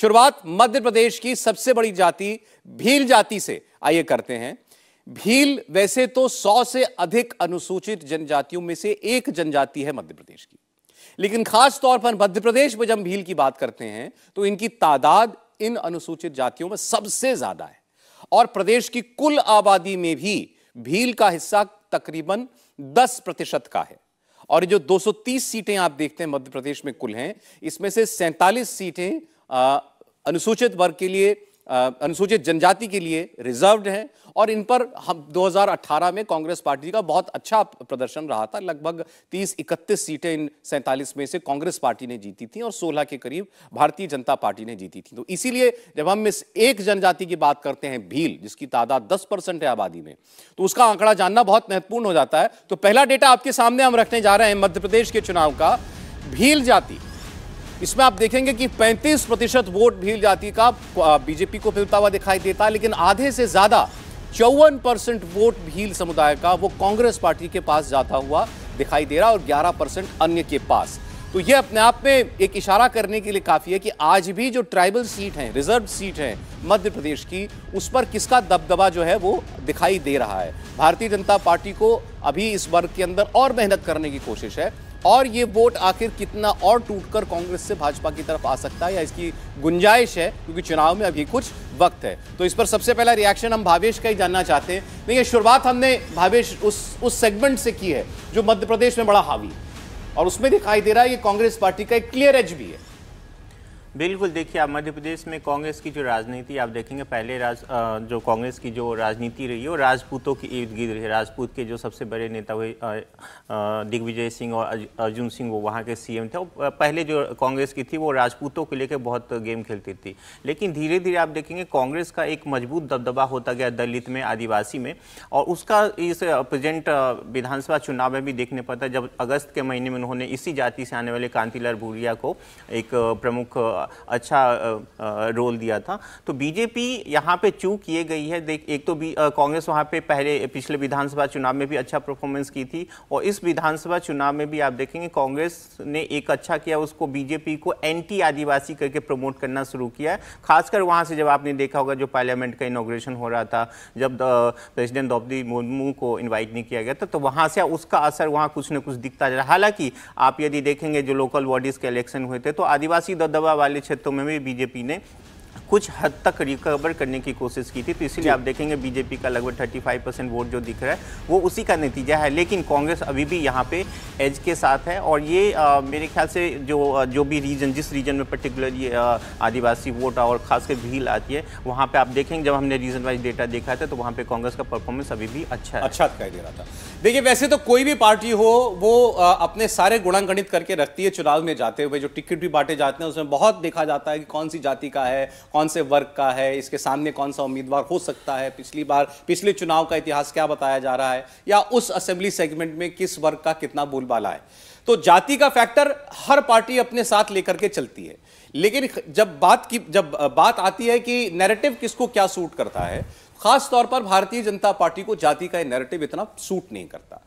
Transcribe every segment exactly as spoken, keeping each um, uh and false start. शुरुआत मध्य प्रदेश की सबसे बड़ी जाति भील जाति से आइए करते हैं। भील वैसे तो सौ से अधिक अनुसूचित जनजातियों में से एक जनजाति है मध्य प्रदेश की, लेकिन खास तौर पर मध्य प्रदेश में जब भील की बात करते हैं तो इनकी तादाद इन अनुसूचित जातियों में सबसे ज्यादा है और प्रदेश की कुल आबादी में भी भील का हिस्सा तकरीबन दस प्रतिशत का है। और जो दो सौ तीस सीटें आप देखते हैं मध्य प्रदेश में कुल हैं, इसमें से सैंतालीस सीटें अनुसूचित वर्ग के लिए, अनुसूचित जनजाति के लिए रिजर्व्ड हैं और इन पर हम दो हज़ार अठारह में कांग्रेस पार्टी का बहुत अच्छा प्रदर्शन रहा था। लगभग तीस इकतीस सीटें इन सैंतालीस में से कांग्रेस पार्टी ने जीती थी और सोलह के करीब भारतीय जनता पार्टी ने जीती थी। तो इसीलिए जब हम इस एक जनजाति की बात करते हैं भील, जिसकी तादाद दस परसेंट है आबादी में, तो उसका आंकड़ा जानना बहुत महत्वपूर्ण हो जाता है। तो पहला डेटा आपके सामने हम रखने जा रहे हैं मध्य प्रदेश के चुनाव का, भील जाति। इसमें आप देखेंगे कि पैंतीस प्रतिशत वोट भील जाति का बीजेपी को मिलता हुआ दिखाई देता है, लेकिन आधे से ज्यादा चौवन परसेंट वोट भील समुदाय का वो कांग्रेस पार्टी के पास जाता हुआ दिखाई दे रहा है और ग्यारह परसेंट अन्य के पास। तो यह अपने आप में एक इशारा करने के लिए काफी है कि आज भी जो ट्राइबल सीट हैं, रिजर्व सीट हैं मध्य प्रदेश की, उस पर किसका दबदबा जो है वो दिखाई दे रहा है। भारतीय जनता पार्टी को अभी इस वर्ग के अंदर और मेहनत करने की कोशिश है और ये वोट आखिर कितना और टूटकर कांग्रेस से भाजपा की तरफ आ सकता है या इसकी गुंजाइश है, क्योंकि चुनाव में अभी कुछ वक्त है। तो इस पर सबसे पहला रिएक्शन हम भावेश का ही जानना चाहते हैं। देखिए, शुरुआत हमने भावेश उस उस सेगमेंट से की है जो मध्य प्रदेश में बड़ा हावी है और उसमें दिखाई दे रहा है ये कांग्रेस पार्टी का एक क्लियर एज भी है। बिल्कुल, देखिए आप मध्य प्रदेश में कांग्रेस की जो राजनीति आप देखेंगे, पहले राज जो कांग्रेस की जो राजनीति रही है वो राजपूतों की इर्द गिर्द रही है। राजपूत के जो सबसे बड़े नेता हुए दिग्विजय सिंह और अर्जुन सिंह, वो वहाँ के सीएम थे। पहले जो कांग्रेस की थी वो राजपूतों को लेकर बहुत गेम खेलती थी, लेकिन धीरे धीरे आप देखेंगे कांग्रेस का एक मजबूत दबदबा होता गया दलित में, आदिवासी में, और उसका इस प्रेजेंट विधानसभा चुनाव में भी देखने पड़ता है, जब अगस्त के महीने में उन्होंने इसी जाति से आने वाले कांतिलाल भूरिया को एक प्रमुख अच्छा रोल दिया था। तो बीजेपी यहाँ पे चूक किए गई है। देख, एक तो कांग्रेस वहाँ पे पहले पिछले विधानसभा चुनाव में भी अच्छा परफॉर्मेंस की थी और इस विधानसभा चुनाव में भी आप देखेंगे कांग्रेस ने एक अच्छा किया, उसको बीजेपी को एंटी आदिवासी करके प्रमोट करना शुरू किया है। खासकर वहाँ से जब आपने देखा होगा जो पार्लियामेंट का इनॉग्रेशन हो रहा था, जब प्रेसिडेंट द्रौपदी मुर्मू को इन्वाइट नहीं किया गया था, तो वहाँ से उसका असर वहाँ कुछ ना कुछ दिखता जा रहा है। हालांकि आप यदि देखेंगे जो लोकल बॉडीज के इलेक्शन हुए थे तो आदिवासी दबदबा वाले क्षेत्रों में भी बीजेपी ने कुछ हद तक रिकवर करने की कोशिश की थी। तो इसीलिए आप देखेंगे बीजेपी का लगभग पैंतीस परसेंट वोट जो दिख रहा है वो उसी का नतीजा है, लेकिन कांग्रेस अभी भी यहाँ पे एज के साथ है। और ये आ, मेरे ख्याल से जो जो भी रीजन, जिस रीजन में पर्टिकुलरली आदिवासी वोट और खासकर भील आती है, वहाँ पे आप देखेंगे जब हमने रीजन वाइज डेटा देखा था तो वहाँ पे कांग्रेस का परफॉर्मेंस अभी भी अच्छा अच्छा दिखाई दे रहा था। देखिए, वैसे तो कोई भी पार्टी हो वो अपने सारे गुणांकनित करके रखती है चुनाव में जाते हुए, जो टिकट भी बांटे जाते हैं उसमें बहुत देखा जाता है कि कौन सी जाति का है, कौन से वर्ग का है, इसके सामने कौन सा उम्मीदवार हो सकता है, पिछली बार पिछले चुनाव का इतिहास क्या बताया जा रहा है या उस असेंबली सेगमेंट में किस वर्ग का कितना बोलबाला है। तो जाति का फैक्टर हर पार्टी अपने साथ लेकर के चलती है, लेकिन जब बात की जब बात आती है कि नैरेटिव किसको क्या सूट करता है, खास तौर पर भारतीय जनता पार्टी को जाति का नैरेटिव इतना सूट नहीं करता।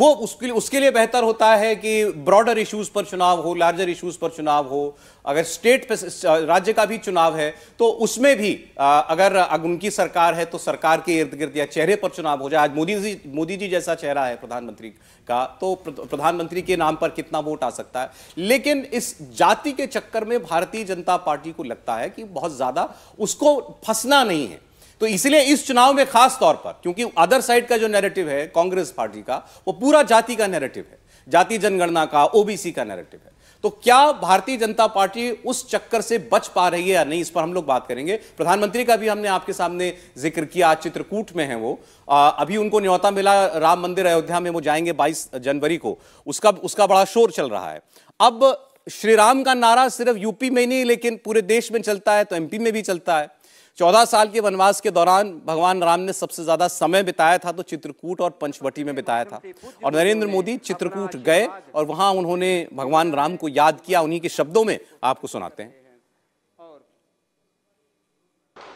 वो उसके लिए उसके लिए बेहतर होता है कि ब्रॉडर इश्यूज पर चुनाव हो, लार्जर इश्यूज पर चुनाव हो। अगर स्टेट पे राज्य का भी चुनाव है तो उसमें भी अगर उनकी सरकार है तो सरकार के इर्द गिर्द या चेहरे पर चुनाव हो जाए। आज मोदी जी मोदी जी जैसा चेहरा है प्रधानमंत्री का, तो प्रधानमंत्री के नाम पर कितना वोट आ सकता है। लेकिन इस जाति के चक्कर में भारतीय जनता पार्टी को लगता है कि बहुत ज्यादा उसको फंसना नहीं है, तो इसलिए इस चुनाव में खास तौर पर, क्योंकि अदर साइड का जो नैरेटिव है कांग्रेस पार्टी का वो पूरा जाति का नैरेटिव है, जाति जनगणना का, ओबीसी का नैरेटिव है। तो क्या भारतीय जनता पार्टी उस चक्कर से बच पा रही है या नहीं, इस पर हम लोग बात करेंगे। प्रधानमंत्री का भी हमने आपके सामने जिक्र किया, आज चित्रकूट में है वो, आ, अभी उनको न्योता मिला, राम मंदिर अयोध्या में वो जाएंगे बाईस जनवरी को, उसका उसका बड़ा शोर चल रहा है। अब श्री राम का नारा सिर्फ यूपी में नहीं लेकिन पूरे देश में चलता है, तो एमपी में भी चलता है। चौदह साल के वनवास के दौरान भगवान राम ने सबसे ज्यादा समय बिताया था तो चित्रकूट और पंचवटी में बिताया था, और नरेंद्र मोदी चित्रकूट गए और वहां उन्होंने भगवान राम को याद किया। उन्हीं के शब्दों में आपको सुनाते हैं।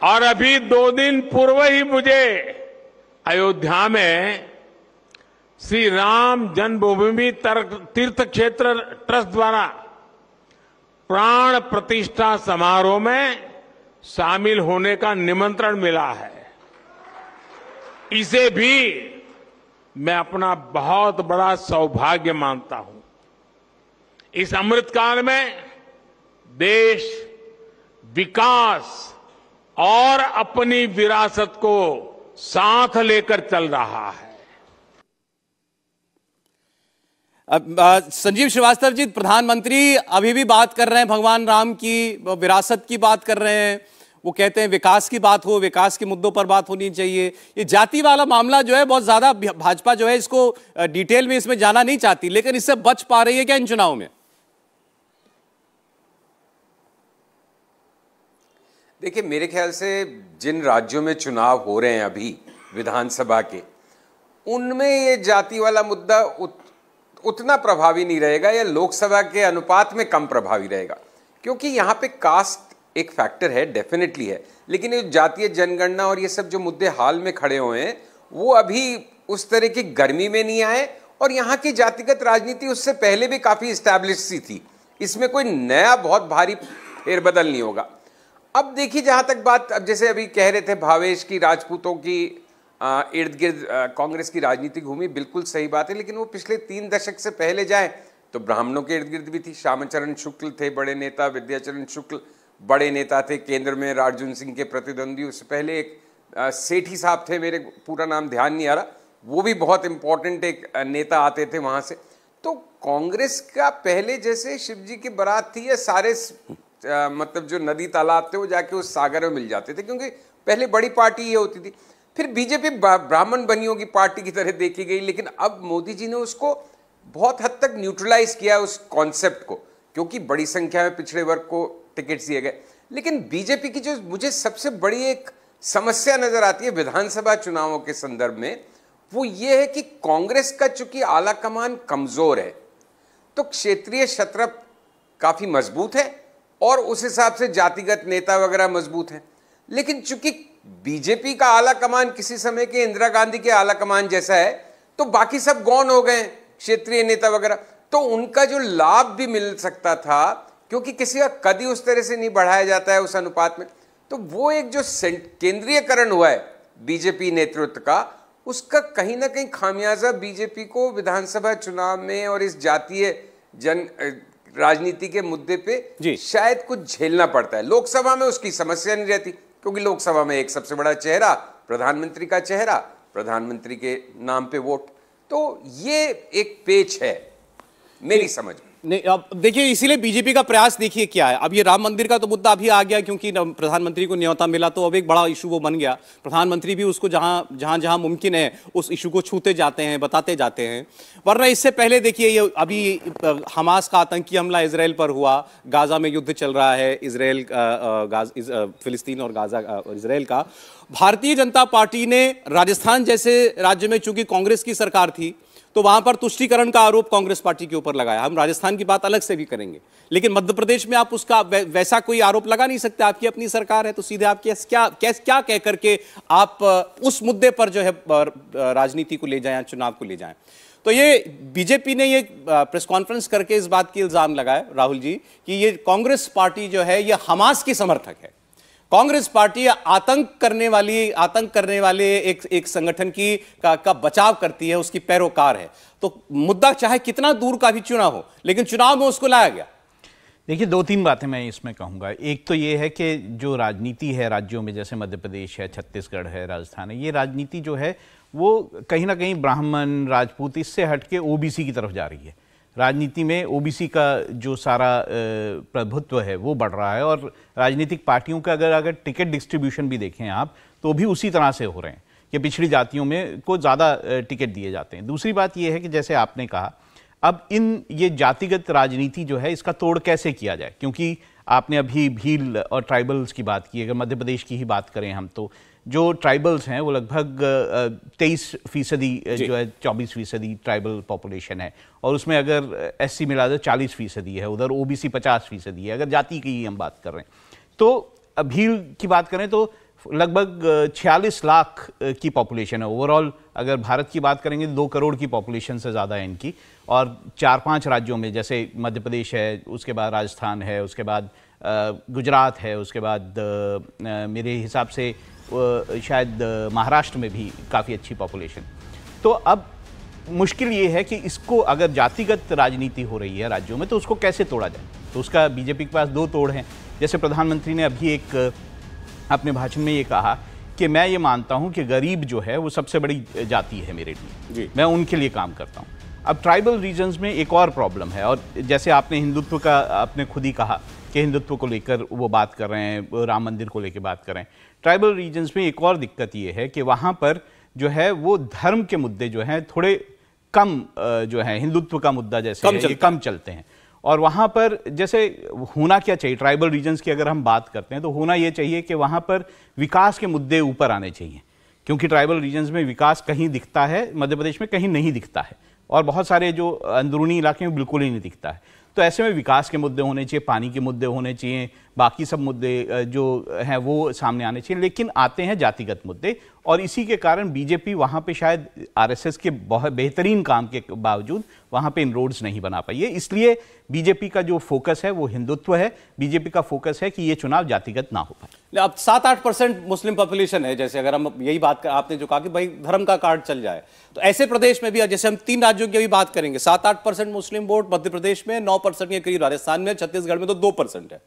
और अभी दो दिन पूर्व ही मुझे अयोध्या में श्री राम जन्मभूमि तीर्थ क्षेत्र ट्रस्ट द्वारा प्राण प्रतिष्ठा समारोह में शामिल होने का निमंत्रण मिला है। इसे भी मैं अपना बहुत बड़ा सौभाग्य मानता हूं। इस अमृतकाल में देश विकास और अपनी विरासत को साथ लेकर चल रहा है। अब संजीव श्रीवास्तव जी, प्रधानमंत्री अभी भी बात कर रहे हैं, भगवान राम की विरासत की बात कर रहे हैं। वो कहते हैं विकास की बात हो, विकास के मुद्दों पर बात होनी चाहिए। ये जाति वाला मामला जो है बहुत ज्यादा भाजपा जो है इसको डिटेल में इसमें जाना नहीं चाहती, लेकिन इससे बच पा रही है क्या इन चुनाव में? देखिए, मेरे ख्याल से जिन राज्यों में चुनाव हो रहे हैं अभी विधानसभा के, उनमें ये जाति वाला मुद्दा उत, उतना प्रभावी नहीं रहेगा या लोकसभा के अनुपात में कम प्रभावी रहेगा, क्योंकि यहाँ पे कास्ट एक फैक्टर है, डेफिनेटली है, लेकिन ये जातीय जनगणना और ये सब जो मुद्दे हाल में खड़े हुए हैं वो अभी उस तरह की गर्मी में नहीं आए। और यहाँ की जातिगत राजनीति उससे पहले भी काफ़ी इस्टेब्लिश सी थी, इसमें कोई नया बहुत भारी फेरबदल नहीं होगा। अब देखिए, जहाँ तक बात, अब जैसे अभी कह रहे थे भावेश की, राजपूतों की इर्द गिर्द कांग्रेस की राजनीति घूमी, बिल्कुल सही बात है, लेकिन वो पिछले तीन दशक से पहले जाए तो ब्राह्मणों के इर्द गिर्द भी थी। श्यामाचरण शुक्ल थे बड़े नेता, विद्याचरण शुक्ल बड़े नेता थे केंद्र में, अर्जुन सिंह के प्रतिद्वंदी, उससे पहले एक सेठी साहब थे, मेरे पूरा नाम ध्यान नहीं आ रहा, वो भी बहुत इम्पोर्टेंट एक नेता आते थे वहाँ से। तो कांग्रेस का पहले जैसे शिवजी की बारात थी या सारे आ, मतलब जो नदी तालाब थे वो जाके उस सागर में मिल जाते थे, क्योंकि पहले बड़ी पार्टी ये होती थी। फिर बीजेपी ब्राह्मण बनियों की पार्टी की तरह देखी गई, लेकिन अब मोदी जी ने उसको बहुत हद तक न्यूट्रलाइज किया उस कॉन्सेप्ट को, क्योंकि बड़ी संख्या में पिछड़े वर्ग को टिकट्स दिए गए। लेकिन बीजेपी की जो मुझे सबसे बड़ी एक समस्या नजर आती है विधानसभा चुनावों के संदर्भ में, वो ये है कि कांग्रेस का चूंकि आलाकमान कमजोर है तो क्षेत्रीय क्षत्रप काफी मजबूत है और उस हिसाब से जातिगत नेता वगैरह मजबूत हैं, लेकिन चूंकि बीजेपी का आलाकमान किसी समय के इंदिरा गांधी के आलाकमान जैसा है तो बाकी सब गौण हो गए क्षेत्रीय नेता वगैरह, तो उनका जो लाभ भी मिल सकता था, क्योंकि किसी का कदी उस तरह से नहीं बढ़ाया जाता है उस अनुपात में, तो वो एक जो केंद्रीयकरण हुआ है बीजेपी नेतृत्व का, उसका कहीं ना कहीं खामियाजा बीजेपी को विधानसभा चुनाव में और इस जातीय जन राजनीति के मुद्दे पे शायद कुछ झेलना पड़ता है। लोकसभा में उसकी समस्या नहीं रहती, क्योंकि लोकसभा में एक सबसे बड़ा चेहरा प्रधानमंत्री का चेहरा, प्रधानमंत्री के नाम पे वोट, तो ये एक पेच है मेरी समझ में। नहीं, अब देखिए, इसीलिए बीजेपी का प्रयास देखिए क्या है। अब ये राम मंदिर का तो मुद्दा अभी आ गया, क्योंकि प्रधानमंत्री को न्योता मिला तो अब एक बड़ा इशू वो बन गया। प्रधानमंत्री भी उसको जहां जहां जहां मुमकिन है उस इशू को छूते जाते हैं, बताते जाते हैं। वरना इससे पहले देखिए, ये अभी हमास का आतंकी हमला इसराइल पर हुआ, गाजा में युद्ध चल रहा है इसराइल फिलिस्तीन और गाजा इसराइल का। भारतीय जनता पार्टी ने राजस्थान जैसे राज्य में चूंकि कांग्रेस की सरकार थी तो वहां पर तुष्टीकरण का आरोप कांग्रेस पार्टी के ऊपर लगाया। हम राजस्थान की बात अलग से भी करेंगे, लेकिन मध्य प्रदेश में आप उसका वै, वैसा कोई आरोप लगा नहीं सकते, आपकी अपनी सरकार है। तो सीधे आप क्या क्या, क्या, क्या कह करके आप उस मुद्दे पर जो है राजनीति को ले जाएं, चुनाव को ले जाएं। तो ये बीजेपी ने ये प्रेस कॉन्फ्रेंस करके इस बात की इल्जाम लगाया राहुल जी कि ये कांग्रेस पार्टी जो है ये हमास की समर्थक है। कांग्रेस पार्टी आतंक करने वाली आतंक करने वाले एक एक संगठन की का, का बचाव करती है, उसकी पैरोकार है। तो मुद्दा चाहे कितना दूर का भी चुनाव हो, लेकिन चुनाव में उसको लाया गया। देखिए, दो तीन बातें मैं इसमें कहूँगा। एक तो ये है कि जो राजनीति है राज्यों में, जैसे मध्य प्रदेश है, छत्तीसगढ़ है, राजस्थान है, ये राजनीति जो है वो कहीं ना कहीं ब्राह्मण राजपूत इससे हट के ओबीसी की तरफ जा रही है। राजनीति में ओबीसी का जो सारा प्रभुत्व है वो बढ़ रहा है, और राजनीतिक पार्टियों का अगर अगर टिकट डिस्ट्रीब्यूशन भी देखें आप तो भी उसी तरह से हो रहे हैं कि पिछड़ी जातियों में को ज़्यादा टिकट दिए जाते हैं। दूसरी बात ये है कि जैसे आपने कहा, अब इन ये जातिगत राजनीति जो है इसका तोड़ कैसे किया जाए, क्योंकि आपने अभी भील और ट्राइबल्स की बात की। अगर मध्य प्रदेश की ही बात करें हम, तो जो ट्राइबल्स हैं वो लगभग तेईस फीसदी जो है चौबीस फीसदी ट्राइबल पॉपुलेशन है, और उसमें अगर एससी मिला दो चालीस फीसदी है, उधर ओबीसी पचास फीसदी है, अगर जाति की ही हम बात कर रहे हैं। तो भील की बात करें तो लगभग छियालीस लाख की पॉपुलेशन है ओवरऑल। अगर भारत की बात करेंगे तो दो करोड़ की पॉपुलेशन से ज़्यादा है इनकी, और चार पांच राज्यों में जैसे मध्य प्रदेश है, उसके बाद राजस्थान है, उसके बाद गुजरात है, उसके बाद मेरे हिसाब से शायद महाराष्ट्र में भी काफ़ी अच्छी पॉपुलेशन। तो अब मुश्किल ये है कि इसको अगर जातिगत राजनीति हो रही है राज्यों में तो उसको कैसे तोड़ा जाए, तो उसका बीजेपी के पास दो तोड़ हैं। जैसे प्रधानमंत्री ने अभी एक अपने भाषण में ये कहा कि मैं ये मानता हूँ कि गरीब जो है वो सबसे बड़ी जाति है मेरे लिए, मैं उनके लिए काम करता हूँ। अब ट्राइबल रीजन्स में एक और प्रॉब्लम है, और जैसे आपने हिंदुत्व का आपने खुद ही कहा कि हिंदुत्व को लेकर वो बात कर रहे हैं, राम मंदिर को लेकर बात कर रहे हैं। ट्राइबल रीजन्स में एक और दिक्कत ये है कि वहाँ पर जो है वो धर्म के मुद्दे जो हैं थोड़े कम जो है, हिंदुत्व का मुद्दा जैसे कम, है, चलते, कम चलते हैं। और वहाँ पर जैसे होना क्या चाहिए ट्राइबल रीजन्स की अगर हम बात करते हैं तो होना ये चाहिए कि वहाँ पर विकास के मुद्दे ऊपर आने चाहिए, क्योंकि ट्राइबल रीजन्स में विकास कहीं दिखता है, मध्य प्रदेश में कहीं नहीं दिखता है, और बहुत सारे जो अंदरूनी इलाके हैं बिल्कुल ही नहीं दिखता है। तो ऐसे में विकास के मुद्दे होने चाहिए, पानी के मुद्दे होने चाहिए, बाकी सब मुद्दे जो हैं वो सामने आने चाहिए, लेकिन आते हैं जातिगत मुद्दे। और इसी के कारण बीजेपी वहाँ पे शायद आरएसएस के बहुत बेहतरीन काम के बावजूद वहाँ पे इनरोड्स नहीं बना पाई है। इसलिए बीजेपी का जो फोकस है वो हिंदुत्व है, बीजेपी का फोकस है कि ये चुनाव जातिगत ना हो पाए। अब सात आठ परसेंट मुस्लिम पॉपुलेशन है, जैसे अगर हम यही बात कर, आपने जो कहा कि भाई धर्म का कार्ड चल जाए, तो ऐसे प्रदेश में भी जैसे हम तीन राज्यों की अभी बात करेंगे, सात आठ परसेंट मुस्लिम वोट मध्य प्रदेश में, नौ परसेंट के करीब राजस्थान में, छत्तीसगढ़ में तो दो परसेंट है।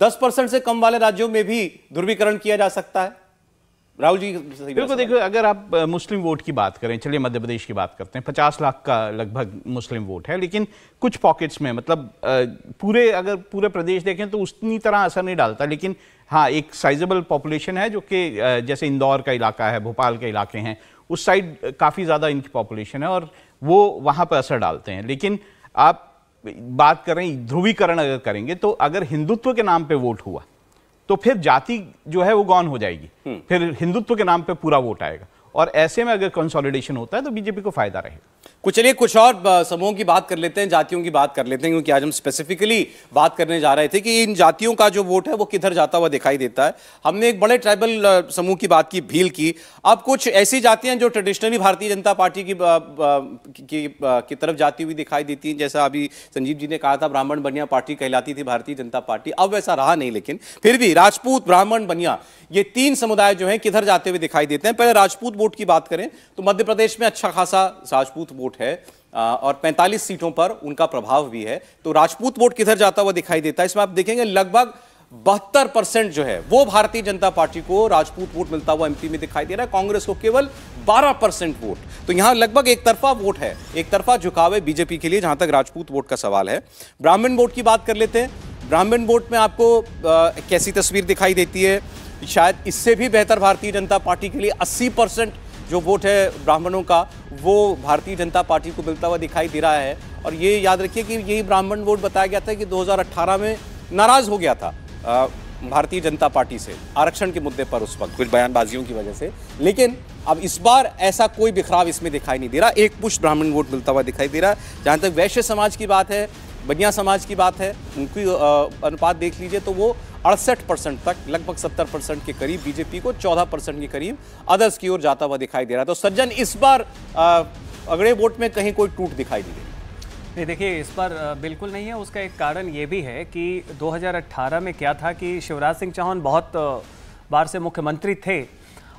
दस परसेंट से कम वाले राज्यों में भी ध्रुवीकरण किया जा सकता है। राहुल जी बिल्कुल, देखो अगर आप मुस्लिम वोट की बात करें, चलिए मध्य प्रदेश की बात करते हैं, पचास लाख का लगभग मुस्लिम वोट है, लेकिन कुछ पॉकेट्स में, मतलब पूरे अगर पूरे प्रदेश देखें तो उतनी तरह असर नहीं डालता, लेकिन हाँ एक साइजेबल पॉपुलेशन है जो कि जैसे इंदौर का इलाका है, भोपाल के इलाके हैं, उस साइड काफ़ी ज़्यादा इनकी पॉपुलेशन है और वो वहाँ पर असर डालते हैं। लेकिन आप बात करें ध्रुवीकरण अगर करेंगे तो अगर हिंदुत्व के नाम पे वोट हुआ तो फिर जाति जो है वो गॉन हो जाएगी, फिर हिंदुत्व के नाम पे पूरा वोट आएगा, और ऐसे में अगर कंसोलिडेशन होता है तो बीजेपी को फायदा रहेगा। कुछ चलिए कुछ और समूहों की बात कर लेते हैं, जातियों की बात कर लेते हैं, क्योंकि आज हम स्पेसिफिकली बात करने जा रहे थे कि इन जातियों का जो वोट है वो किधर जाता हुआ दिखाई देता है। हमने एक बड़े ट्राइबल समूह की बात की, भील की। अब कुछ ऐसी जातियां जो ट्रेडिशनली भारतीय जनता पार्टी की बा, बा, की, बा, की तरफ जाती हुई दिखाई देती हैं, जैसा अभी संजीव जी ने कहा था, ब्राह्मण बनिया पार्टी कहलाती थी भारतीय जनता पार्टी, अब वैसा रहा नहीं, लेकिन फिर भी राजपूत, ब्राह्मण, बनिया, ये तीन समुदाय जो है किधर जाते हुए दिखाई देते हैं। पहले राजपूत वोट की बात करें तो मध्य प्रदेश में अच्छा खासा राजपूत वोट है और पैंतालीस सीटों पर उनका प्रभाव भी है। तो राजपूत वोट किधर जाता हुआ दिखाई देता है, इसमें आप देखेंगे लगभग बहत्तर परसेंट जो है वो भारतीय जनता पार्टी को राजपूत वोट मिलता हुआ एमपी में दिखाई दे रहा है। कांग्रेस को केवल बारह परसेंट वोट। तो यहां लगभग एक तरफा वोट है, एक तरफा झुकाव है बीजेपी के लिए जहां तक राजपूत वोट का सवाल है। ब्राह्मण वोट की बात कर लेते हैं। ब्राह्मण वोट में आपको आ, कैसी तस्वीर दिखाई देती है, शायद इससे भी बेहतर भारतीय जनता पार्टी के लिए अस्सी परसेंट जो वोट है ब्राह्मणों का वो भारतीय जनता पार्टी को मिलता हुआ दिखाई दे रहा है। और ये याद रखिए कि यही ब्राह्मण वोट बताया गया था कि दो हज़ार अठारह में नाराज हो गया था भारतीय जनता पार्टी से आरक्षण के मुद्दे पर, उस वक्त कुछ बयानबाजियों की वजह से। लेकिन अब इस बार ऐसा कोई बिखराव इसमें दिखाई नहीं दे रहा, एक पुष्ट ब्राह्मण वोट मिलता हुआ दिखाई दे रहा है। जहाँ तक वैश्य समाज की बात है, बनिया समाज की बात है, उनकी अनुपात देख लीजिए तो वो अड़सठ परसेंट तक, लगभग सत्तर परसेंट के करीब बीजेपी को, चौदह परसेंट के करीब अदर्स की ओर जाता हुआ दिखाई दे रहा है। तो सज्जन इस बार अगले वोट में कहीं कोई टूट दिखाई नहीं दे रही? नहीं, देखिए इस बार बिल्कुल नहीं है। उसका एक कारण ये भी है कि दो हज़ार अठारह में क्या था कि शिवराज सिंह चौहान बहुत बार से मुख्यमंत्री थे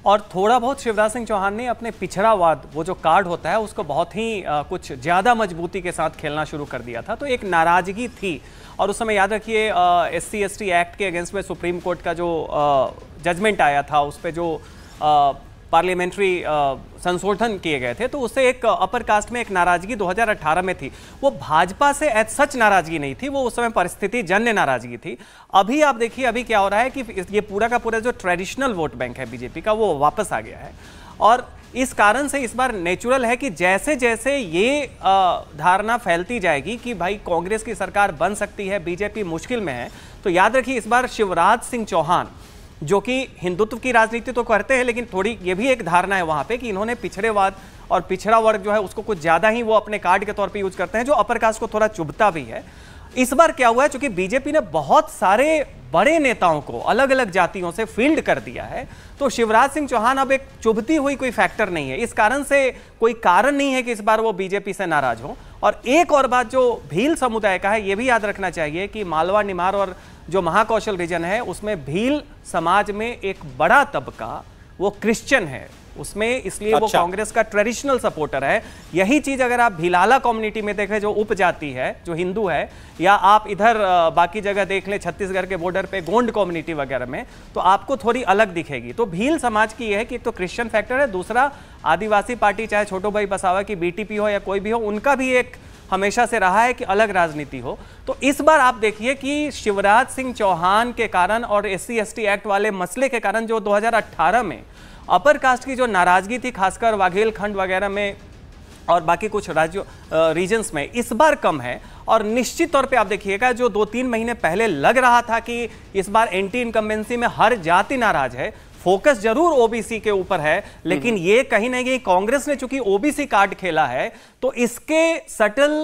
और थोड़ा बहुत शिवराज सिंह चौहान ने अपने पिछड़ावाद, वो जो कार्ड होता है, उसको बहुत ही कुछ ज़्यादा मजबूती के साथ खेलना शुरू कर दिया था। तो एक नाराज़गी थी और उस समय याद रखिए S C S T act के अगेंस्ट में सुप्रीम कोर्ट का जो जजमेंट आया था, उस पर जो पार्लियामेंट्री संशोधन किए गए थे, तो उससे एक अपर कास्ट में एक नाराज़गी दो हज़ार अठारह में थी। वो भाजपा से एज सच नाराज़गी नहीं थी, वो उस समय परिस्थिति जन्य नाराज़गी थी। अभी आप देखिए अभी क्या हो रहा है कि ये पूरा का पूरा जो ट्रेडिशनल वोट बैंक है बीजेपी का वो वापस आ गया है। और इस कारण से इस बार नेचुरल है कि जैसे जैसे ये धारणा फैलती जाएगी कि भाई कांग्रेस की सरकार बन सकती है, बीजेपी मुश्किल में है, तो याद रखिए इस बार शिवराज सिंह चौहान जो कि हिंदुत्व की राजनीति तो करते हैं, लेकिन थोड़ी ये भी एक धारणा है वहाँ पे कि इन्होंने पिछड़ेवाद और पिछड़ा वर्ग जो है उसको कुछ ज़्यादा ही वो अपने कार्ड के तौर पे यूज करते हैं, जो अपर कास्ट को थोड़ा चुभता भी है। इस बार क्या हुआ है, चूंकि बीजेपी ने बहुत सारे बड़े नेताओं को अलग अलग जातियों से फील्ड कर दिया है, तो शिवराज सिंह चौहान अब एक चुभती हुई कोई फैक्टर नहीं है। इस कारण से कोई कारण नहीं है कि इस बार वो बीजेपी से नाराज हो। और एक और बात जो भील समुदाय का है, ये भी याद रखना चाहिए कि मालवा, निमार और जो महाकौशल रीजन है उसमें भील समाज में एक बड़ा तबका वो क्रिश्चियन है, उसमें इसलिए अच्छा। वो कांग्रेस का ट्रेडिशनल सपोर्टर है। यही चीज अगर आप भिलाला कम्युनिटी में देखें जो उपजाति है, जो हिंदू है, या आप इधर बाकी जगह देख लें छत्तीसगढ़ के बॉर्डर पे गोंड कम्युनिटी वगैरह में, तो आपको थोड़ी अलग दिखेगी। तो भील समाज की यह है कि एक तो क्रिश्चियन फैक्टर है, दूसरा आदिवासी पार्टी चाहे छोटो भाई बसावा की बीटीपी हो या कोई भी हो, उनका भी एक हमेशा से रहा है कि अलग राजनीति हो। तो इस बार आप देखिए कि शिवराज सिंह चौहान के कारण और S C S T act वाले मसले के कारण जो दो हजार अट्ठारह में अपर कास्ट की जो नाराजगी थी खासकर वाघेलखंड वगैरह में और बाकी कुछ राज्यों रीजन्स में, इस बार कम है। और निश्चित तौर पे आप देखिएगा जो दो तीन महीने पहले लग रहा था कि इस बार एंटी इनकम्बेंसी में हर जाति नाराज है, फोकस जरूर ओबीसी के ऊपर है, लेकिन ये कहीं ना कहीं कांग्रेस ने चूंकि ओबीसी कार्ड खेला है तो इसके सटल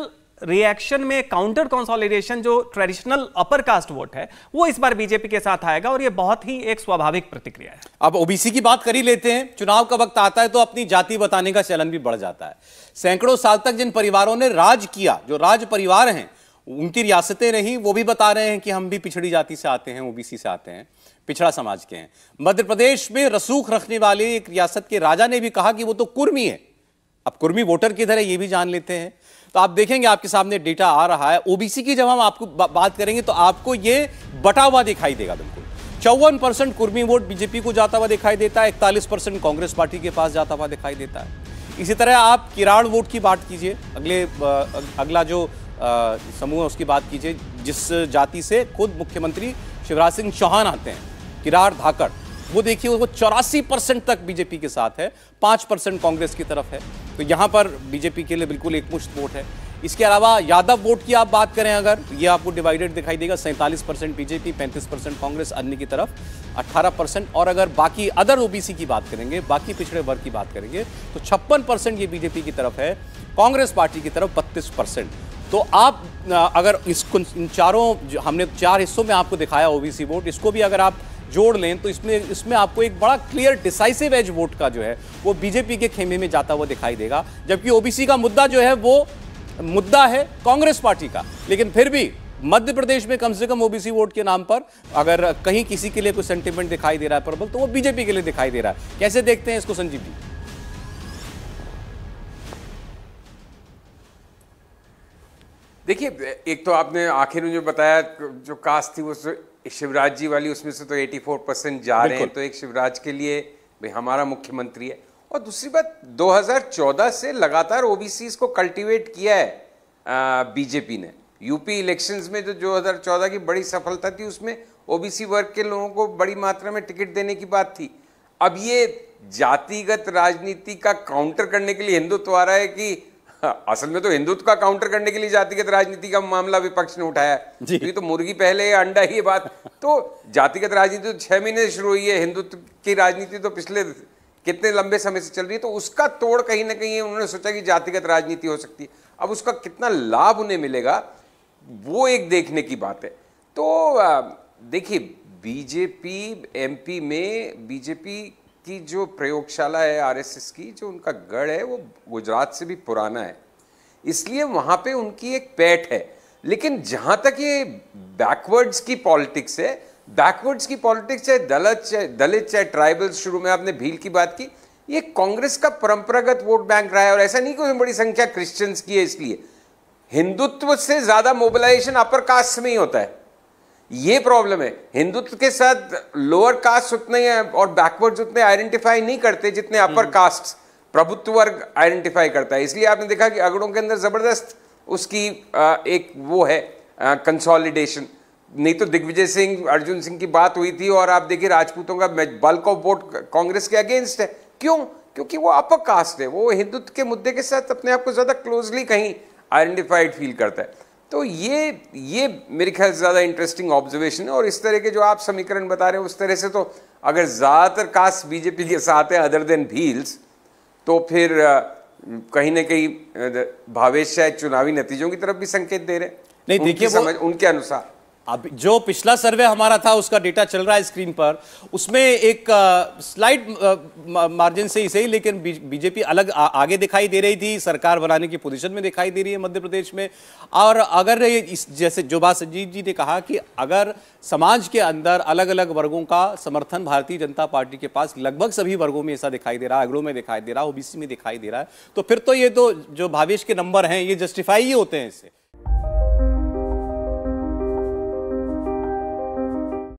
रिएक्शन में काउंटर कंसोलिडेशन जो ट्रेडिशनल अपर कास्ट वोट है वो इस बार बीजेपी के साथ आएगा और ये बहुत ही एक स्वाभाविक प्रतिक्रिया है। अब ओबीसी की बात कर ही लेते हैं। चुनाव का वक्त आता है तो अपनी जाति बताने का चलन भी बढ़ जाता है। सैकड़ों साल तक जिन परिवारों ने राज किया, जो राज परिवार हैं, उनकी रियासतें रही, वो भी बता रहे हैं कि हम भी पिछड़ी जाति से आते हैं, ओबीसी से आते हैं, पिछड़ा समाज के हैं। मध्य प्रदेश में रसूख रखने वाले एक रियासत के राजा ने भी कहा कि वो तो कुर्मी है। अब कुर्मी वोटर किधर है ये भी जान लेते हैं। तो आप देखेंगे आपके सामने डेटा आ रहा है ओबीसी की। जब हम आपको बा, बात करेंगे तो आपको ये बटा हुआ दिखाई देगा। बिल्कुल चौवन परसेंट कुर्मी वोट बीजेपी को जाता हुआ दिखाई देता है, इकतालीस परसेंट कांग्रेस पार्टी के पास जाता हुआ दिखाई देता है। इसी तरह आप किराड़ वोट की बात कीजिए, अगले अगला जो समूह है उसकी बात कीजिए जिस जाति से खुद मुख्यमंत्री शिवराज सिंह चौहान आते हैं, किराड़ धाकड़, वो देखिए वो चौरासी परसेंट तक बीजेपी के साथ है, पाँच परसेंट कांग्रेस की तरफ है। तो यहाँ पर बीजेपी के लिए बिल्कुल एकमुश्त वोट है। इसके अलावा यादव वोट की आप बात करें अगर, ये आपको डिवाइडेड दिखाई देगा, सैंतालीस परसेंट बीजेपी, पैंतीस परसेंट कांग्रेस, अन्य की तरफ अठारह परसेंट। और अगर बाकी अदर ओबीसी की बात करेंगे, बाकी पिछड़े वर्ग की बात करेंगे तो छप्पन परसेंट ये बीजेपी की तरफ है, कांग्रेस पार्टी की तरफ बत्तीस परसेंट। तो आप अगर इसको इन चारों, हमने चार हिस्सों में आपको दिखाया ओबीसी वोट, इसको भी अगर आप जोड़ लें तो इसमें इसमें आपको एक बड़ा क्लियर डिसाइसिव एज वोट का जो है वो बीजेपी के खेमे में जाता हुआ दिखाई देगा। जबकि ओबीसी का मुद्दा जो है वो मुद्दा है कांग्रेस पार्टी का, लेकिन फिर भी मध्य प्रदेश में कम से कम ओबीसी वोट के नाम पर अगर कहीं किसी के लिए कोई सेंटिमेंट दिखाई दे रहा है प्रबल तो वो बीजेपी के लिए दिखाई दे रहा है। कैसे देखते हैं इसको संजीव जी? देखिए, एक तो आपने आखिर में जो बताया जो कास्ट थी वो शिवराज जी वाली, उसमें से तो चौरासी परसेंट जा रहे हैं, तो एक शिवराज के लिए भाई हमारा मुख्यमंत्री है। और दूसरी बात, दो हज़ार चौदह से लगातार ओबीसी को कल्टीवेट किया है बीजेपी ने। यूपी इलेक्शंस में जो दो हज़ार चौदह की बड़ी सफलता थी उसमें ओबीसी वर्ग के लोगों को बड़ी मात्रा में टिकट देने की बात थी। अब ये जातिगत राजनीति का काउंटर करने के लिए हिंदुत्व आ रहा है कि असल में तो हिंदुत्व का काउंटर करने के लिए जातिगत राजनीति का मामला विपक्ष ने उठाया है। ये तो मुर्गी पहले अंडा ही बात। तो जातिगत राजनीति तो छह महीने से शुरू हुई है, हिंदुत्व की राजनीति तो पिछले कितने लंबे समय से चल रही है। तो उसका तोड़ कहीं ना कहीं उन्होंने सोचा कि जातिगत राजनीति हो सकती है। अब उसका कितना लाभ उन्हें मिलेगा वो एक देखने की बात है। तो देखिए, बीजेपी एमपी में बीजेपी की जो प्रयोगशाला है आरएसएस की, जो उनका गढ़ है वो गुजरात से भी पुराना है, इसलिए वहाँ पे उनकी एक पैठ है। लेकिन जहाँ तक ये बैकवर्ड्स की पॉलिटिक्स है, बैकवर्ड्स की पॉलिटिक्स चाहे दलित चाहे दलित चाहे ट्राइबल्स, शुरू में आपने भील की बात की, ये कांग्रेस का परंपरागत वोट बैंक रहा है। और ऐसा नहीं कि उसमें बड़ी संख्या क्रिश्चियंस की है, इसलिए हिंदुत्व से ज़्यादा मोबिलाइजेशन अपर कास्ट में ही होता है। ये प्रॉब्लम है, हिंदुत्व के साथ लोअर कास्ट उतने हैं और बैकवर्ड्स उतने आइडेंटिफाई नहीं करते जितने अपर कास्ट प्रभुत्व वर्ग आइडेंटिफाई करता है। इसलिए आपने देखा कि अगड़ों के अंदर जबरदस्त उसकी एक वो है कंसोलिडेशन। नहीं तो दिग्विजय सिंह, अर्जुन सिंह की बात हुई थी और आप देखिए राजपूतों का बल्क ऑफ वोट कांग्रेस के अगेंस्ट है। क्यों? क्योंकि वो अपर कास्ट है, वो हिंदुत्व के मुद्दे के साथ अपने आप को ज़्यादा क्लोजली कहीं आइडेंटिफाइड फील करता है। तो ये ये मेरे ख्याल से ज़्यादा इंटरेस्टिंग ऑब्जर्वेशन है। और इस तरह के जो आप समीकरण बता रहे हो उस तरह से तो अगर ज़्यादातर कास्ट बीजेपी के साथ है अदर देन भील्स, तो फिर कहीं ना कहीं भावेश शायद चुनावी नतीजों की तरफ भी संकेत दे रहे हैं। नहीं देखिए, समझ उनके अनुसार अब जो पिछला सर्वे हमारा था उसका डेटा चल रहा है स्क्रीन पर, उसमें एक स्लाइड मार्जिन से ही सही लेकिन बीजेपी अलग आ, आगे दिखाई दे रही थी, सरकार बनाने की पोजीशन में दिखाई दे रही है मध्य प्रदेश में। और अगर इस जैसे जो बात संजीव जी ने कहा कि अगर समाज के अंदर अलग अलग वर्गों का समर्थन भारतीय जनता पार्टी के पास लगभग सभी वर्गों में ऐसा दिखाई दे रहा है, अग्रो में दिखाई दे रहा है, ओबीसी में दिखाई दे रहा है, तो फिर तो ये तो जो भावेश के नंबर हैं ये जस्टिफाई ही होते हैं इससे।